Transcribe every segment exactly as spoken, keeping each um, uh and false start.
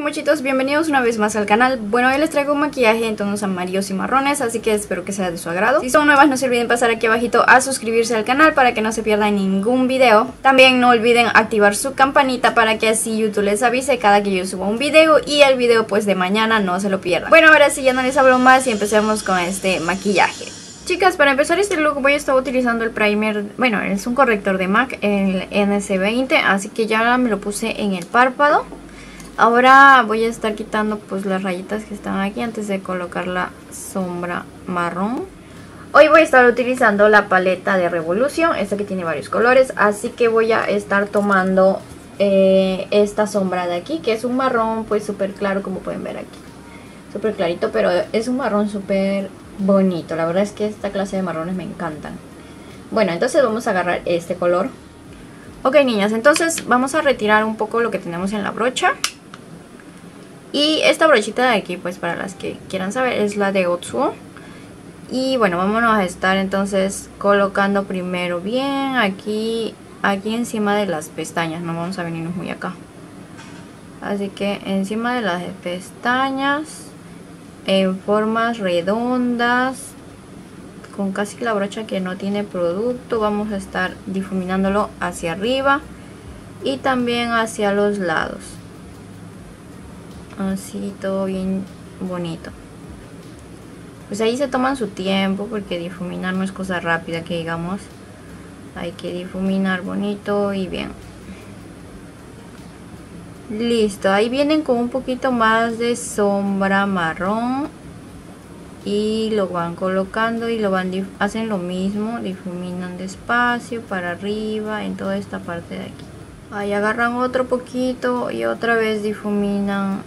Kimochitos, bienvenidos una vez más al canal. Bueno, hoy les traigo un maquillaje en tonos amarillos y marrones, así que espero que sea de su agrado. Si son nuevas, no se olviden pasar aquí abajito a suscribirse al canal para que no se pierdan ningún video. También no olviden activar su campanita para que así YouTube les avise cada que yo suba un video, y el video pues de mañana no se lo pierdan. Bueno, ahora sí, ya no les hablo más y empecemos con este maquillaje. Chicas, para empezar este look voy a estar utilizando el primer, bueno, es un corrector de MAC, el N C veinte, así que ya me lo puse en el párpado. Ahora voy a estar quitando pues las rayitas que están aquí antes de colocar la sombra marrón. Hoy voy a estar utilizando la paleta de Revolución, esta que tiene varios colores, así que voy a estar tomando eh, esta sombra de aquí, que es un marrón pues súper claro, como pueden ver aquí. Súper clarito, pero es un marrón súper bonito. La verdad es que esta clase de marrones me encantan. Bueno, entonces vamos a agarrar este color. Ok, niñas, entonces vamos a retirar un poco lo que tenemos en la brocha. Y esta brochita de aquí, pues para las que quieran saber, es la de O.Two.O. Y bueno, vámonos a estar entonces colocando primero bien aquí, aquí encima de las pestañas. No vamos a venirnos muy acá. Así que encima de las pestañas, en formas redondas, con casi la brocha que no tiene producto, vamos a estar difuminándolo hacia arriba y también hacia los lados, así todo bien bonito. Pues ahí se toman su tiempo porque difuminar no es cosa rápida que digamos, hay que difuminar bonito y bien. Listo, ahí vienen con un poquito más de sombra marrón y lo van colocando y lo van, hacen lo mismo, difuminan despacio para arriba en toda esta parte de aquí. Ahí agarran otro poquito y otra vez difuminan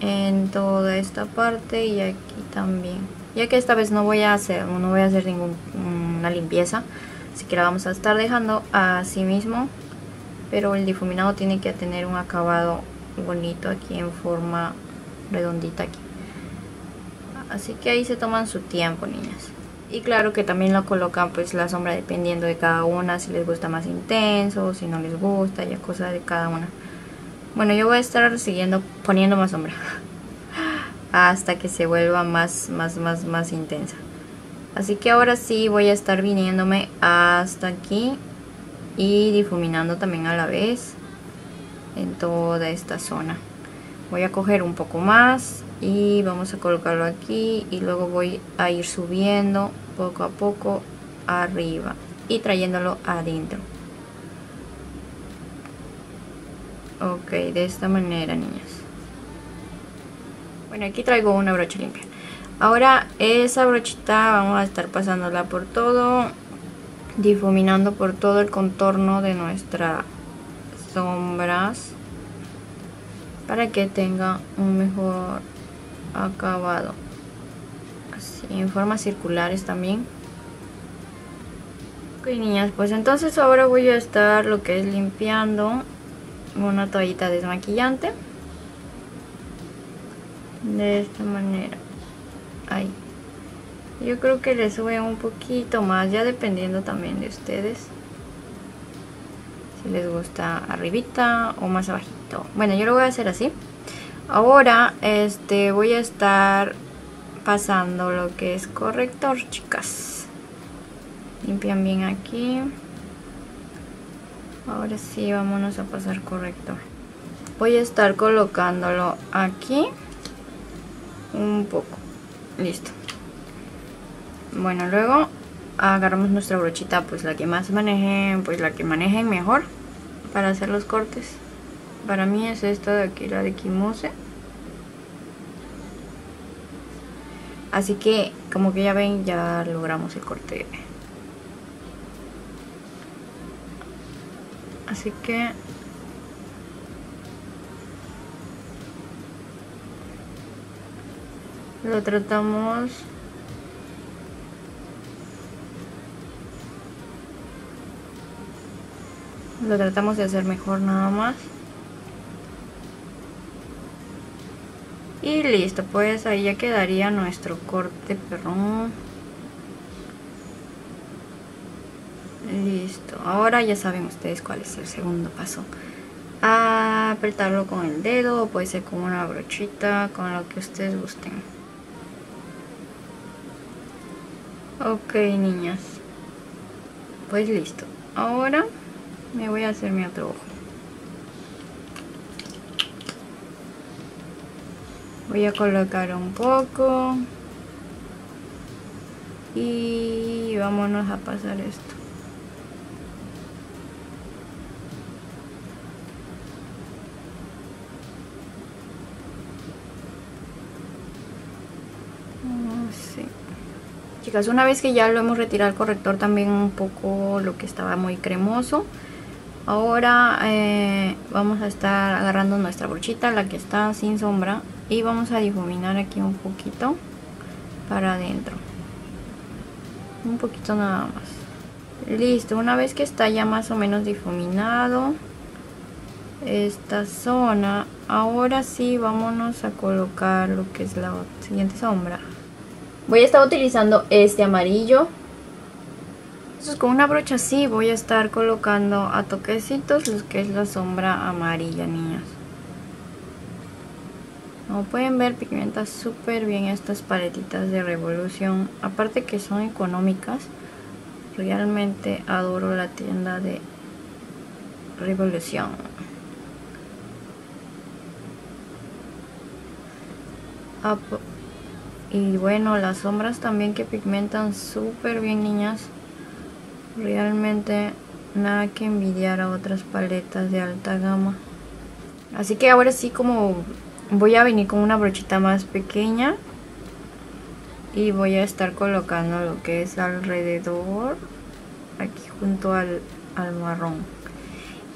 en toda esta parte y aquí también. Ya que esta vez no voy a hacer, no voy a hacer ninguna limpieza, así que la vamos a estar dejando así mismo. Pero el difuminado tiene que tener un acabado bonito aquí en forma redondita aquí. Así que ahí se toman su tiempo, niñas. Y claro que también lo colocan pues la sombra dependiendo de cada una, si les gusta más intenso o si no les gusta, ya cosa de cada una. Bueno, yo voy a estar siguiendo poniendo más sombra hasta que se vuelva más, más, más, más intensa. Así que ahora sí voy a estar viniéndome hasta aquí y difuminando también a la vez en toda esta zona. Voy a coger un poco más y vamos a colocarlo aquí y luego voy a ir subiendo poco a poco arriba y trayéndolo adentro. Ok, de esta manera, niñas. Bueno, aquí traigo una brocha limpia. Ahora esa brochita vamos a estar pasándola por todo, difuminando por todo el contorno de nuestras sombras para que tenga un mejor acabado. Así, en formas circulares también. Ok, niñas, pues entonces ahora voy a estar lo que es limpiando una toallita desmaquillante de esta manera. Ahí. Yo creo que le sube un poquito más, ya dependiendo también de ustedes, si les gusta arribita o más abajito. Bueno, yo lo voy a hacer así. Ahora este, voy a estar pasando lo que es corrector, chicas. Limpian bien aquí. Ahora sí, vámonos a pasar corrector. Voy a estar colocándolo aquí un poco. Listo. Bueno, luego agarramos nuestra brochita, pues la que más manejen, pues la que manejen mejor para hacer los cortes. Para mí es esta de aquí, la de Kimose. Así que, como que ya ven, ya logramos el corte. Así que... lo tratamos... lo tratamos de hacer mejor nada más. Y listo, pues ahí ya quedaría nuestro corte, perdón. Listo, ahora ya saben ustedes cuál es el segundo paso. Ah, para apretarlo con el dedo, o puede ser con una brochita, con lo que ustedes gusten. Ok, niñas, pues listo. Ahora me voy a hacer mi otro ojo. Voy a colocar un poco y vámonos a pasar esto. Sí. Chicas, una vez que ya lo hemos retirado el corrector, también un poco lo que estaba muy cremoso, ahora eh, vamos a estar agarrando nuestra brochita, la que está sin sombra, y vamos a difuminar aquí un poquito para adentro, un poquito nada más. Listo, una vez que está ya más o menos difuminado esta zona, ahora sí vámonos a colocar lo que es la siguiente sombra. Voy a estar utilizando este amarillo. Entonces, con una brocha así voy a estar colocando a toquecitos lo que es la sombra amarilla, niñas. Como pueden ver, pigmenta súper bien estas paletitas de Revolución. Aparte que son económicas. Realmente adoro la tienda de Revolución. Y bueno, las sombras también que pigmentan súper bien, niñas. Realmente nada que envidiar a otras paletas de alta gama. Así que ahora sí, como voy a venir con una brochita más pequeña y voy a estar colocando lo que es alrededor, aquí junto al, al marrón.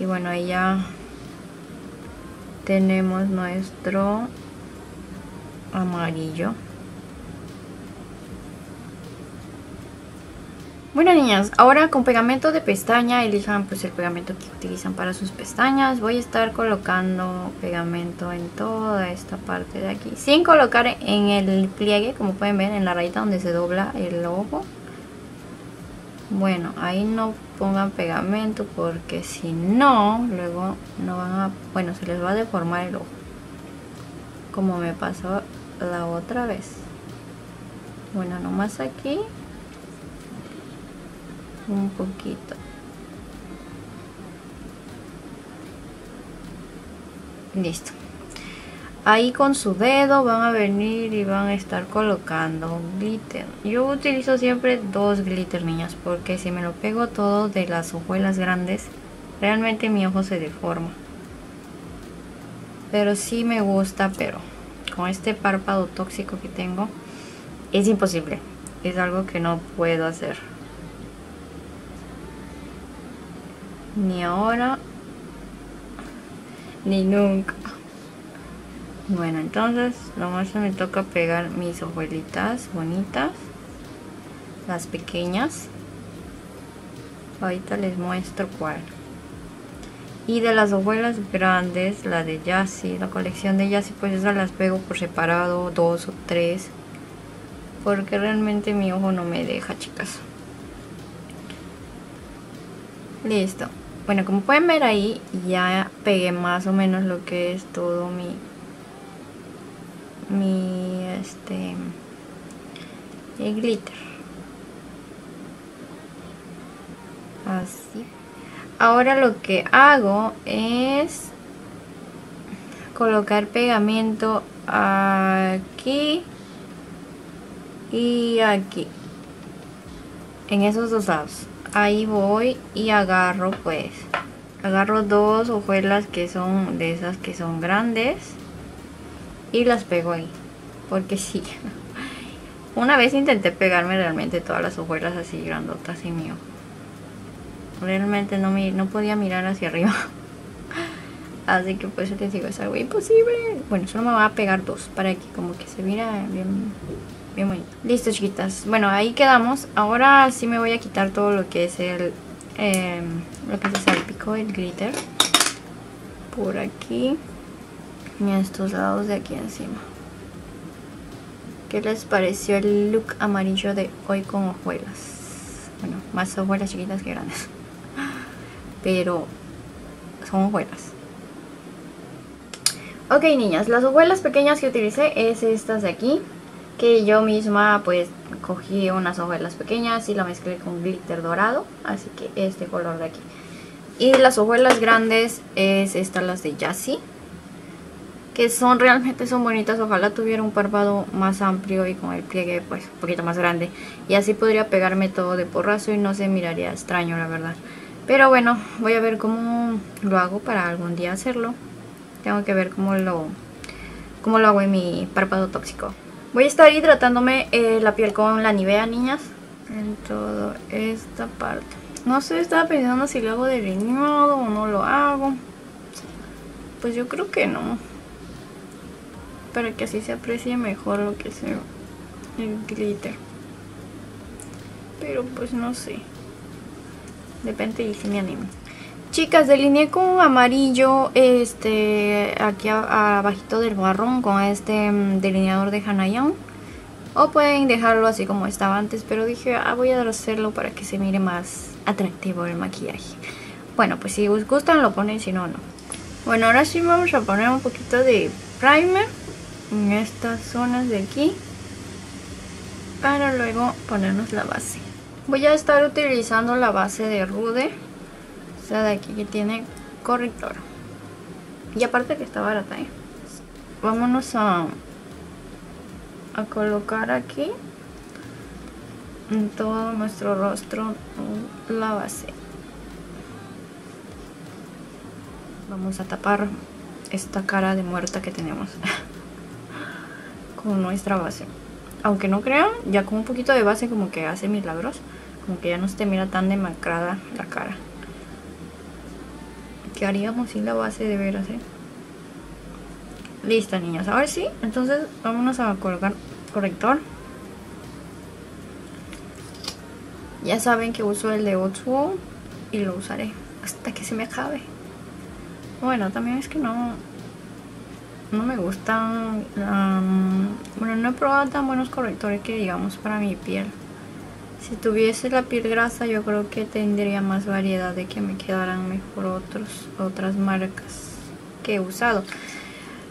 Y bueno, ahí ya tenemos nuestro amarillo. Bueno, niñas, ahora con pegamento de pestaña, elijan pues el pegamento que utilizan para sus pestañas. Voy a estar colocando pegamento en toda esta parte de aquí, sin colocar en el pliegue, como pueden ver, en la rayita donde se dobla el ojo. Bueno, ahí no pongan pegamento porque si no, luego no van a, bueno, se les va a deformar el ojo, como me pasó la otra vez. Bueno, nomás aquí un poquito. Listo. Ahí con su dedo van a venir y van a estar colocando glitter. Yo utilizo siempre dos glitter, niñas, porque si me lo pego todo de las hojuelas grandes, realmente mi ojo se deforma. Pero sí me gusta, pero con este párpado tóxico que tengo es imposible. Es algo que no puedo hacer. Ni ahora, ni nunca. Bueno, entonces nomás me toca pegar mis hojuelitas bonitas, las pequeñas. Ahorita les muestro cuál. Y de las hojuelas grandes, la de Yassi, la colección de Yassi, pues esas las pego por separado, dos o tres, porque realmente mi ojo no me deja, chicas. Listo. Bueno, como pueden ver ahí, ya pegué más o menos lo que es todo mi, mi, este, el glitter. Así. Ahora lo que hago es colocar pegamento aquí y aquí, en esos dos lados. Ahí voy y agarro, pues, agarro dos hojuelas que son de esas que son grandes y las pego ahí, porque sí, una vez intenté pegarme realmente todas las hojuelas así grandotas y mío, realmente no, me, no podía mirar hacia arriba, así que por eso les digo, es algo imposible. Bueno, solo me voy a pegar dos para que como que se mira bien. Bien bonito. Listo, chiquitas. Bueno, ahí quedamos. Ahora sí me voy a quitar todo lo que es el eh, lo que se salpicó, el glitter, por aquí y a estos lados de aquí encima. ¿Qué les pareció el look amarillo de hoy con hojuelas? Bueno, más hojuelas chiquitas que grandes, pero son hojuelas. Ok, niñas, las hojuelas pequeñas que utilicé es estas de aquí, que yo misma pues cogí unas hojuelas pequeñas y la mezclé con glitter dorado, así que este color de aquí. Y las hojuelas grandes es estas, las de Yassi, que son realmente son bonitas. Ojalá tuviera un párpado más amplio y con el pliegue pues un poquito más grande, y así podría pegarme todo de porrazo y no se miraría extraño, la verdad. Pero bueno, voy a ver cómo lo hago para algún día hacerlo. Tengo que ver cómo lo, cómo lo hago en mi párpado tóxico. Voy a estar hidratándome eh, la piel con la Nivea, niñas, en toda esta parte. No sé, estaba pensando si lo hago delineado o no lo hago. Pues yo creo que no, para que así se aprecie mejor lo que es el, el glitter. Pero pues no sé, depende y si me animo. Chicas, delineé con amarillo este aquí a, abajito del marrón con este delineador de Hanayón, o pueden dejarlo así como estaba antes, pero dije, ah, voy a hacerlo para que se mire más atractivo el maquillaje. Bueno, pues si os gustan lo ponen, si no, no. Bueno, ahora sí vamos a poner un poquito de primer en estas zonas de aquí para luego ponernos la base. Voy a estar utilizando la base de Rude, o sea, de aquí, que tiene corrector, y aparte que está barata, ¿eh? Vámonos a a colocar aquí en todo nuestro rostro la base. Vamos a tapar esta cara de muerta que tenemos con nuestra base. Aunque no crean, ya con un poquito de base como que hace milagros, como que ya no se te mira tan demacrada la cara. ¿Qué haríamos sin la base de veras, eh? Listo, niñas, ahora sí. Entonces vámonos a colocar corrector. Ya saben que uso el de O.Two.O y lo usaré hasta que se me acabe. Bueno, también es que no, no me gustan, um, bueno, no he probado tan buenos correctores que digamos para mi piel. Si tuviese la piel grasa yo creo que tendría más variedad de que me quedaran mejor otros, otras marcas que he usado.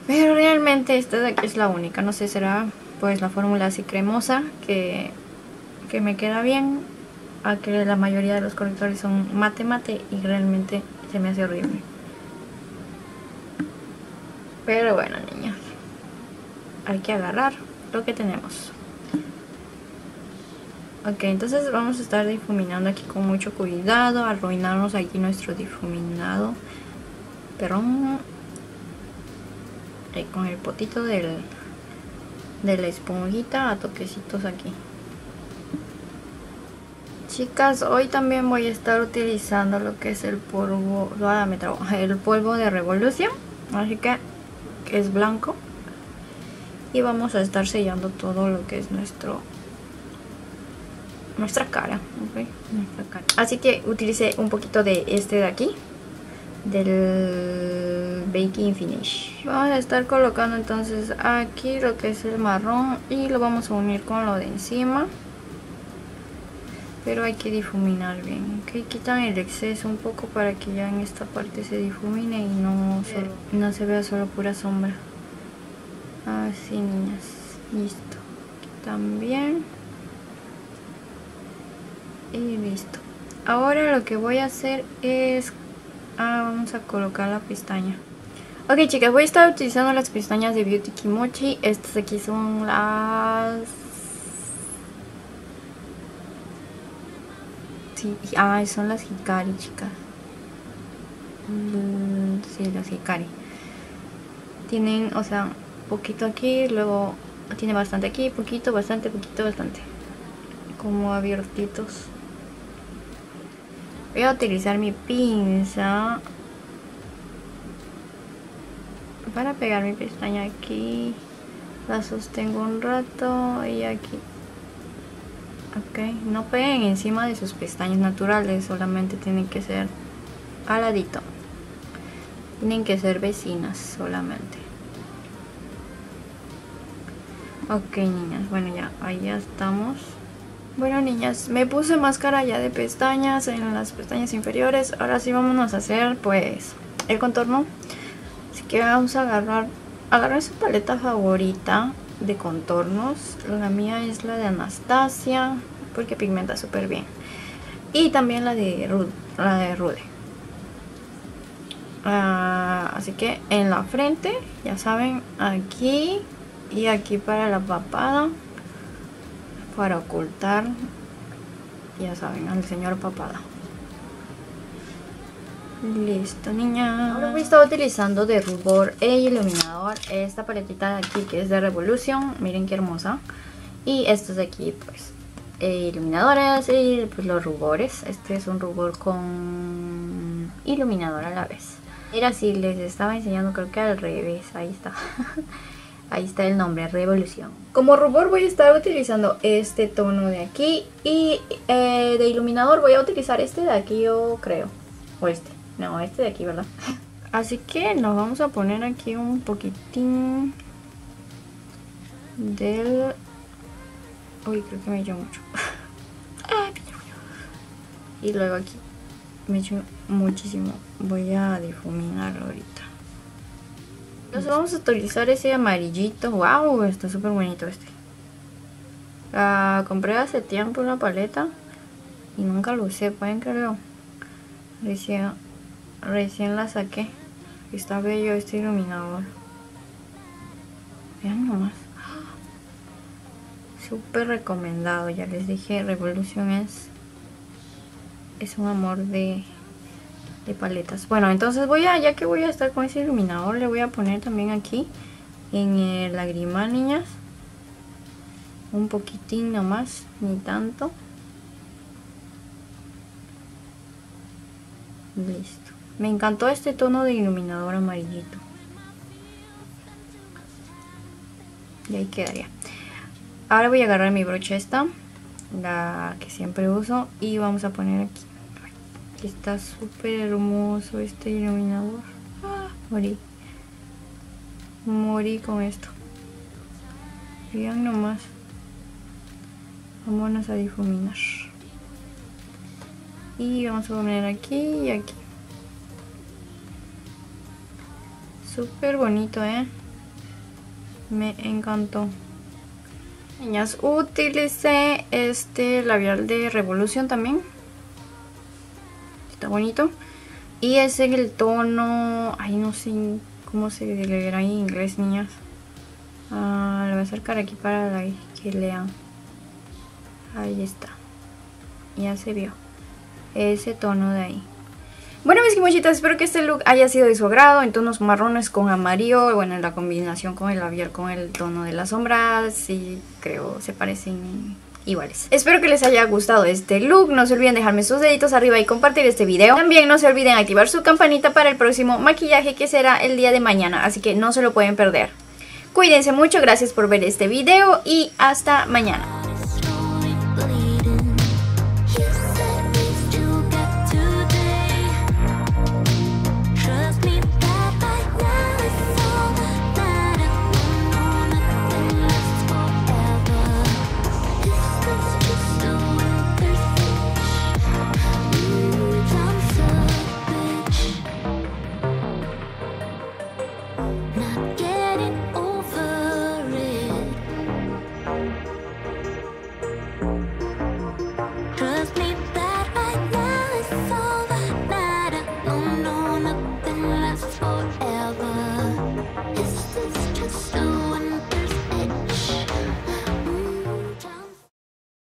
Pero realmente esta de aquí es la única, no sé, será pues la fórmula así cremosa que, que me queda bien, a que la mayoría de los correctores son mate mate y realmente se me hace horrible. Pero bueno, niñas, hay que agarrar lo que tenemos. Ok, entonces vamos a estar difuminando aquí con mucho cuidado, arruinarnos aquí nuestro difuminado. Perdón. Ahí con el potito del, de la esponjita a toquecitos aquí. Chicas, hoy también voy a estar utilizando lo que es el polvo, ah, me trago, el polvo de Revolución. Así que es blanco, y vamos a estar sellando todo lo que es nuestro nuestra cara, okay, nuestra cara. Así que utilicé un poquito de este de aquí, del baking finish. Vamos a estar colocando entonces aquí lo que es el marrón y lo vamos a unir con lo de encima, pero hay que difuminar bien, okay. Quitan el exceso un poco para que ya en esta parte se difumine y no, solo, no se vea solo pura sombra. Así, niñas, listo. Quitan bien y listo. Ahora lo que voy a hacer es, ah, vamos a colocar la pestaña. Ok, chicas, voy a estar utilizando las pestañas de Beauty Kimochi. Estas aquí son las... Sí, ah, son las Hikari, chicas. Sí, las Hikari. Tienen, o sea, poquito aquí, luego tiene bastante aquí, poquito, bastante, poquito, bastante. Como abiertitos. Voy a utilizar mi pinza para pegar mi pestaña aquí. La sostengo un rato y aquí. Ok, no peguen encima de sus pestañas naturales, solamente tienen que ser al ladito. Tienen que ser vecinas solamente. Ok, niñas, bueno, ya, ahí ya estamos. Bueno, niñas, me puse máscara ya de pestañas en las pestañas inferiores. Ahora sí vámonos a hacer pues el contorno. Así que vamos a agarrar Agarré su paleta favorita de contornos. La mía es la de Anastasia, porque pigmenta súper bien. Y también la de Rude, la de Rude. Uh, así que en la frente, ya saben, aquí y aquí para la papada, para ocultar, ya saben, al señor papada. Listo, niña. Ahora voy a estar utilizando de rubor e iluminador esta paletita de aquí, que es de Revolución. Miren qué hermosa. Y estos de aquí, pues, iluminadores y pues los rubores. Este es un rubor con iluminador a la vez. Era así, les estaba enseñando, creo que al revés. Ahí está. Ahí está el nombre, Revolución. Como rubor voy a estar utilizando este tono de aquí. Y eh, de iluminador voy a utilizar este de aquí, yo creo. O este. No, este de aquí, ¿verdad? Así que nos vamos a poner aquí un poquitín del... Uy, creo que me echó mucho. Y luego aquí me echó muchísimo. Voy a difuminarlo ahorita. Entonces vamos a utilizar ese amarillito. ¡Wow! Está súper bonito este. La compré hace tiempo una paleta y nunca lo usé, pueden creerlo. Recién, recién la saqué. Está bello este iluminador. Vean nomás. Súper recomendado. Ya les dije, Revolución es es un amor de, de paletas. Bueno, entonces voy a, ya que voy a estar con ese iluminador, le voy a poner también aquí en el lagrimal, niñas. Un poquitín nomás, ni tanto. Listo. Me encantó este tono de iluminador amarillito. Y ahí quedaría. Ahora voy a agarrar mi brocha esta, la que siempre uso, y vamos a poner aquí. Aquí está súper hermoso este iluminador. ¡Ah! Morí. Morí con esto. Vean nomás. Vámonos a difuminar. Y vamos a poner aquí y aquí. Súper bonito, ¿eh? Me encantó. Niñas, utilicé este labial de Revolución también. Está bonito. Y es en el tono... Ay, no sé cómo se le verá ahí en inglés, niñas. Ah, lo voy a acercar aquí para que lean. Ahí está. Ya se vio ese tono de ahí. Bueno, mis kimochitas, espero que este look haya sido de su agrado. En tonos marrones con amarillo. Bueno, en la combinación con el labial, con el tono de las sombras. Sí, creo, se parecen iguales. Espero que les haya gustado este look. No se olviden dejarme sus deditos arriba y compartir este video. También no se olviden activar su campanita para el próximo maquillaje, que será el día de mañana. Así que no se lo pueden perder. Cuídense mucho, gracias por ver este video y hasta mañana.